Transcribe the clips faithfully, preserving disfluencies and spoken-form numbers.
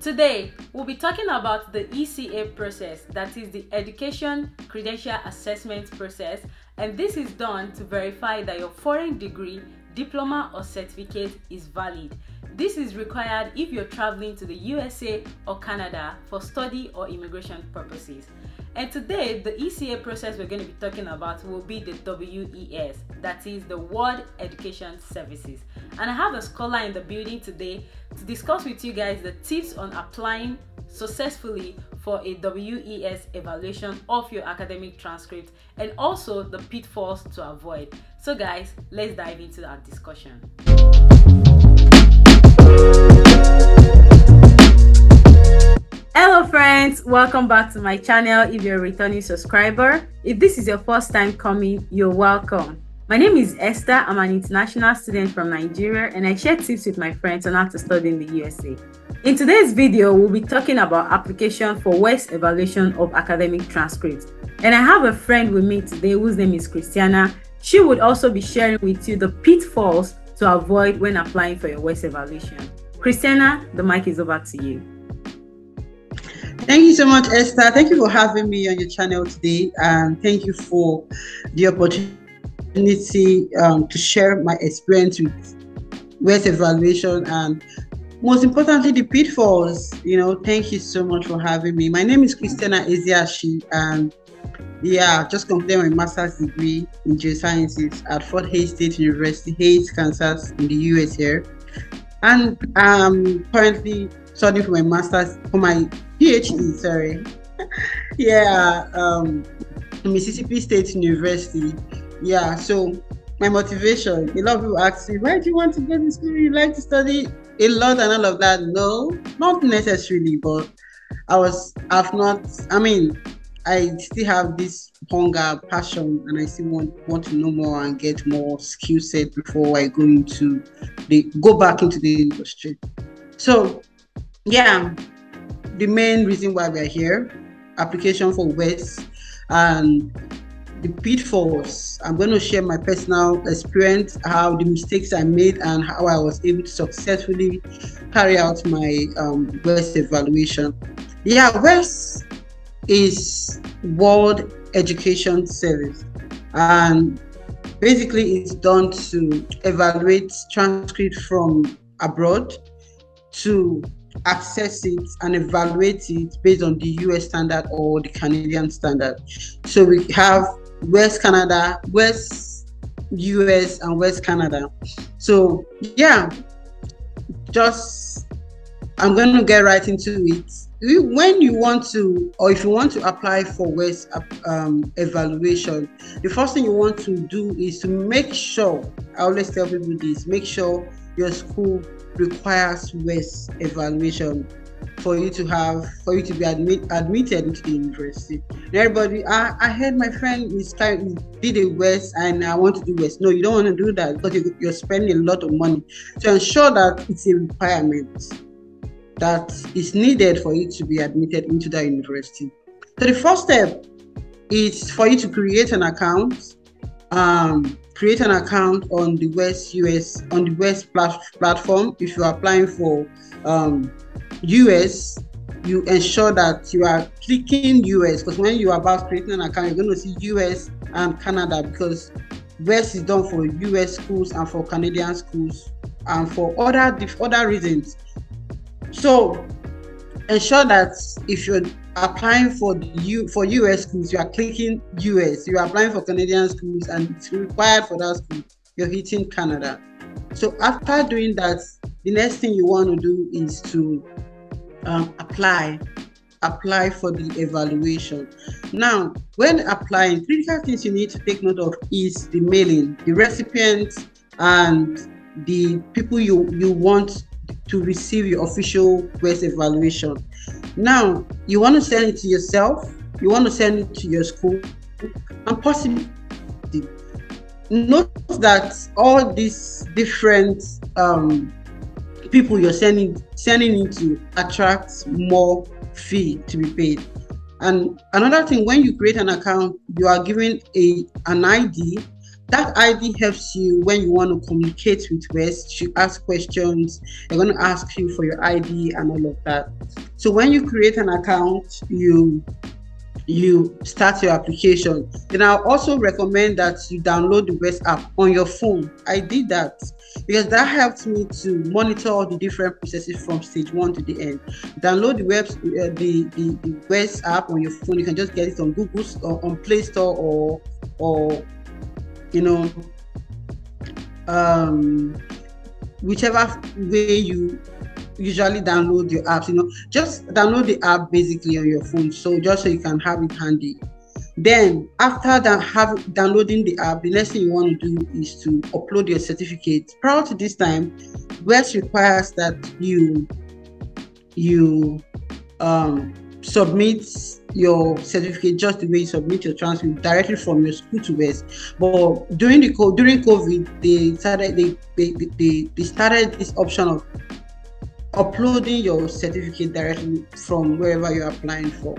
Today, we'll be talking about the E C A process, that is the Education Credential Assessment process, and this is done to verify that your foreign degree, diploma or certificate is valid. This is required if you're traveling to the U S A or Canada for study or immigration purposes. And today, the E C A process we're going to be talking about will be the W E S, that is the World Education Services. And I have a scholar in the building today to discuss with you guys the tips on applying successfully for a W E S evaluation of your academic transcript and also the pitfalls to avoid. So guys, let's dive into our discussion. Hello friends, welcome back to my channel. If you're a returning subscriber, if this is your first time coming, you're welcome. My name is Esther. I'm an international student from Nigeria, and I share tips with my friends on how to study in the U S A. In today's video, we'll be talking about application for W E S evaluation of academic transcripts. And I have a friend with me today whose name is Christiana. She would also be sharing with you the pitfalls to avoid when applying for your W E S evaluation. Christiana, the mic is over to you. Thank you so much, Esther. Thank you for having me on your channel today, and thank you for the opportunity um, to share my experience with W E S evaluation and, most importantly, the pitfalls. You know, thank you so much for having me. My name is Christina Eziashi, and yeah, I've just completed my master's degree in geosciences at Fort Hayes State University, Hayes, Kansas, in the U S here, and I'm currently studying for my master's for my PhD, sorry. yeah, um, Mississippi State University. Yeah, so my motivation, a lot of people ask me, why do you want to get to school? You like to study a lot and all of that. No, not necessarily, but I was, I've not, I mean, I still have this hunger, passion, and I still want, want to know more and get more skill set before I go into the, go back into the industry. So yeah, the main reason why we are here, application for W E S and the pitfalls. I'm going to share my personal experience, how the mistakes I made and how I was able to successfully carry out my um, W E S evaluation. Yeah, W E S is World Education Service, and basically it's done to evaluate transcript from abroad to access it and evaluate it based on the U S standard or the Canadian standard. So we have West Canada, West U S, and West Canada. So yeah, just I'm going to get right into it. When you want to, or if you want to apply for W E S um, evaluation, the first thing you want to do is to make sure, I always tell people this, make sure your school requires W E S evaluation for you to have, for you to be admit, admitted into the university. And everybody, I, I heard my friend is trying, did a W E S and I want to do W E S. No, you don't want to do that because you, you're spending a lot of money. So ensure that it's a requirement that is needed for you to be admitted into that university. So the first step is for you to create an account. Um, create an account on the W E S U S on the W E S plat platform. If you are applying for um, U S, you ensure that you are clicking U S, because when you are about creating an account, you're going to see U S and Canada, because W E S is done for U S schools and for Canadian schools and for other other reasons. So ensure that if you're applying for the U for U S schools, you are clicking U S. You are applying for Canadian schools, and it's required for that school, you're hitting Canada. So after doing that, the next thing you want to do is to um, apply, apply for the evaluation. Now, when applying, critical things you need to take note of is the mailing, the recipients, and the people you you want to receive your official W E S evaluation. Now, you want to send it to yourself, you want to send it to your school, and possibly note that all these different um, people you're sending sending it to attracts more fee to be paid. And another thing, when you create an account, you are given a an I D That I D helps you when you want to communicate with W E S. You ask questions, they're going to ask you for your I D and all of that. So when you create an account, you you start your application. Then I'll also recommend that you download the W E S app on your phone. I did that because that helped me to monitor all the different processes from stage one to the end. Download the webs, uh, the, the, the W E S app on your phone. You can just get it on Google or on Play Store or, or you know, um, whichever way you usually download your apps, you know, just download the app basically on your phone, so just so you can have it handy. Then after that, have downloading the app, the next thing you want to do is to upload your certificate. Prior to this time, W E S requires that you you um, submit your certificate just the way you submit your transcript directly from your school to W E S. But during the during COVID, they started they they, they, they started this option of uploading your certificate directly from wherever you're applying for.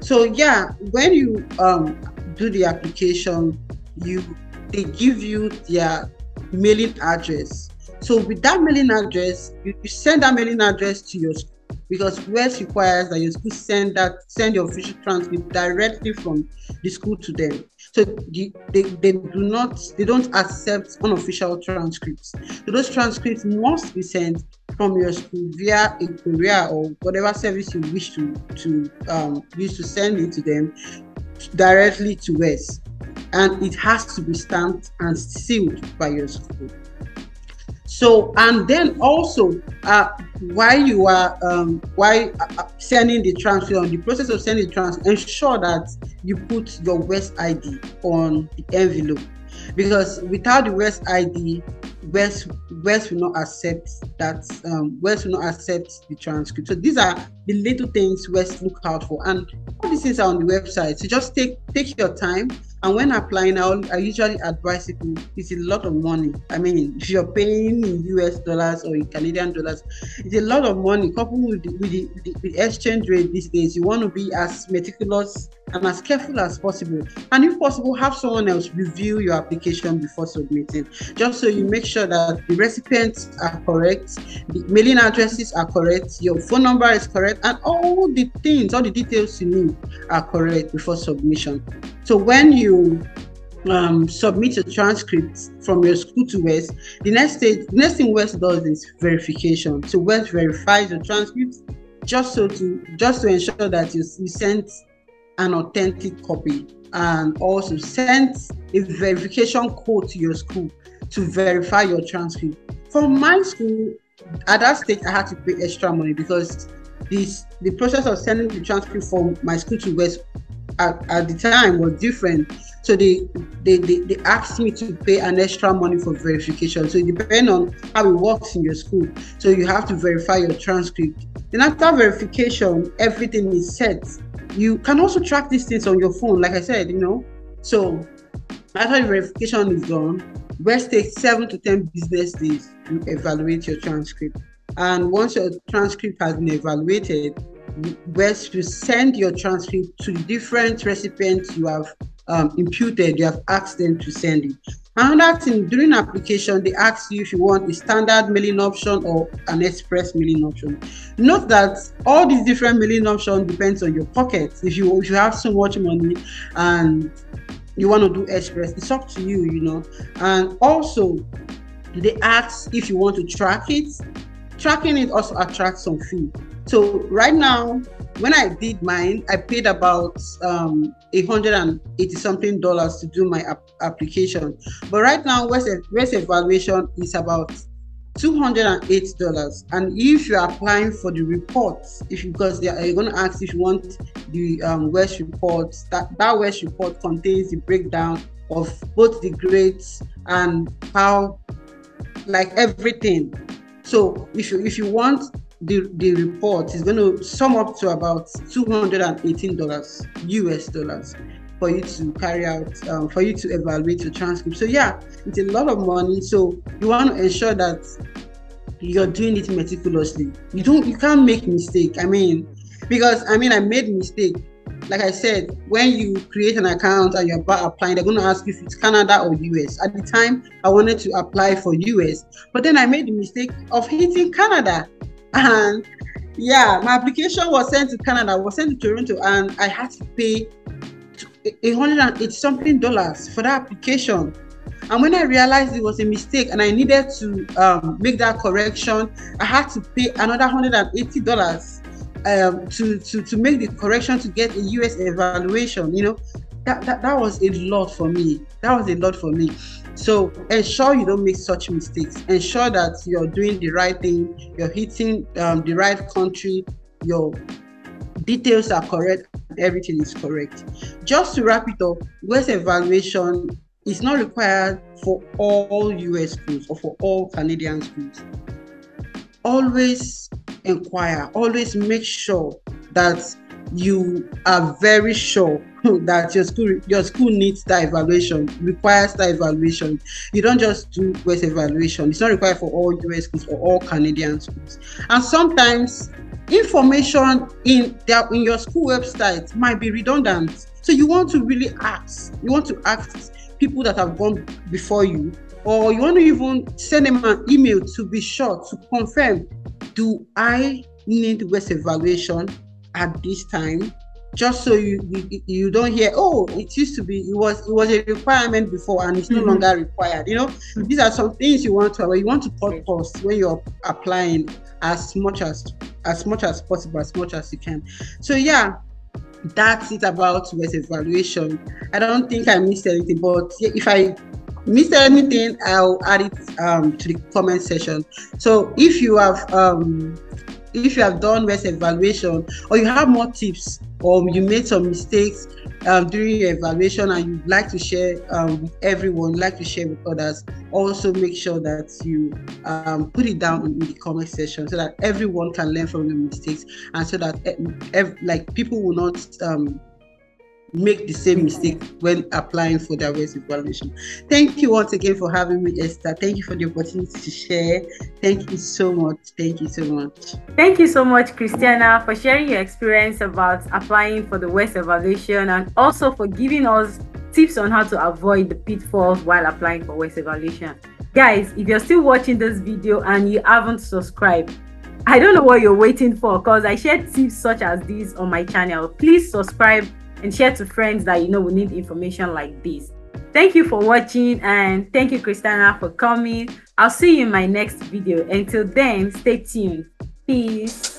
So yeah, when you um, do the application, you they give you their mailing address. So with that mailing address, you, you send that mailing address to your school, because W E S requires that your school send that send your official transcript directly from the school to them. So they, they, they do not they don't accept unofficial transcripts. So those transcripts must be sent from your school via a courier or whatever service you wish to to um, use to send it to them directly to W E S, and it has to be stamped and sealed by your school. So, and then also, uh, while you are um, while sending the transcript, on the process of sending the transcript, ensure that you put your W E S I D on the envelope, because without the W E S I D, W E S will not accept that. Um, W E S will not accept the transcript. So these are the little things W E S look out for, and all these things are on the website. So just take take your time. And when applying, I, I usually advise people, it's a lot of money. I mean, if you're paying in U S dollars or in Canadian dollars, it's a lot of money. Coupled with the, with the, with the, with exchange rate these days, you want to be as meticulous and as careful as possible. And if possible, have someone else review your application before submitting, just so you make sure that the recipients are correct, the mailing addresses are correct, your phone number is correct, and all the things, all the details you need are correct before submission. So when you um, submit your transcripts from your school to W E S, the next stage, the next thing W E S does is verification. So W E S verifies your transcripts just so to just to ensure that you, you sent an authentic copy, and also sent a verification code to your school to verify your transcript. For my school, at that stage, I had to pay extra money because this the process of sending the transcript from my school to W E S At, at the time was different, so they, they they they asked me to pay an extra money for verification. So it depends on how it works in your school. So you have to verify your transcript. Then after verification, everything is set. You can also track these things on your phone, like I said, you know. So after the verification is done, W E S takes seven to ten business days to evaluate your transcript. And once your transcript has been evaluated, W E S will send your transcript to the different recipients you have um, imputed, you have asked them to send it. Another thing, during application, they ask you if you want a standard mailing option or an express mailing option. Note that all these different mailing options depends on your pocket. If you, if you have so much money and you want to do express, it's up to you, you know. And also, they ask if you want to track it. Tracking it also attracts some fee. So right now, when I did mine, I paid about um, one hundred eighty something dollars to do my ap application. But right now, W E S evaluation is about two hundred eight dollars. And if you're applying for the reports, if because they are going to ask if you want the um, W E S reports, that, that W E S report contains the breakdown of both the grades and how, like everything. So if you, if you want the, the report, it's going to sum up to about two hundred eighteen dollars U S dollars for you to carry out, um, for you to evaluate your transcript. So yeah, it's a lot of money. So you want to ensure that you're doing it meticulously. You don't, you can't make mistake. I mean, because I mean, I made mistake. like I said, when you create an account and you're about applying, they're going to ask you if it's Canada or U S. At the time, I wanted to apply for U S, but then I made the mistake of hitting Canada. And yeah, my application was sent to Canada, was sent to Toronto, and I had to pay a hundred and eighty something dollars for that application. And when I realized it was a mistake and I needed to um, make that correction, I had to pay another hundred and eighty dollars um, to to to make the correction to get a U S evaluation. You know, that, that that was a lot for me. That was a lot for me. So ensure you don't make such mistakes. Ensure that you're doing the right thing. You're hitting um, the right country. Your details are correct. Everything is correct. Just to wrap it up, W E S evaluation is not required for all U S schools or for all Canadian schools. Always inquire, always make sure that you are very sure that your school your school needs that evaluation, requires that evaluation. You don't just do W E S evaluation. It's not required for all U S schools or all Canadian schools. And sometimes information in their, in your school website might be redundant. So you want to really ask. You want to ask people that have gone before you, or you want to even send them an email to be sure, to confirm, do I need W E S evaluation at this time? Just so you, you you don't hear, oh, it used to be, it was it was a requirement before and it's no mm-hmm. longer required. You know, mm-hmm. these are some things you want to you want to cut costs when you're applying as much as as much as possible, as much as you can. So yeah, that's it about W E S evaluation. I don't think I missed anything, but if I missed anything, I'll add it um, to the comment section. So if you have um, if you have done W E S evaluation, or you have more tips, or you made some mistakes um, during your evaluation and you'd like to share um, with everyone, like to share with others, also make sure that you um, put it down in the comment section so that everyone can learn from your mistakes, and so that ev like people will not um, make the same mistake when applying for their W E S evaluation. Thank you once again for having me, Esther. Thank you for the opportunity to share. Thank you so much. Thank you so much. Thank you so much, Christiana, for sharing your experience about applying for the W E S evaluation, and also for giving us tips on how to avoid the pitfalls while applying for W E S evaluation. Guys, if you're still watching this video and you haven't subscribed, I don't know what you're waiting for, because I share tips such as these on my channel. Please subscribe and share to friends that you know will need information like this. Thank you for watching, and thank you, Christina, for coming. I'll see you in my next video. Until then, stay tuned. Peace.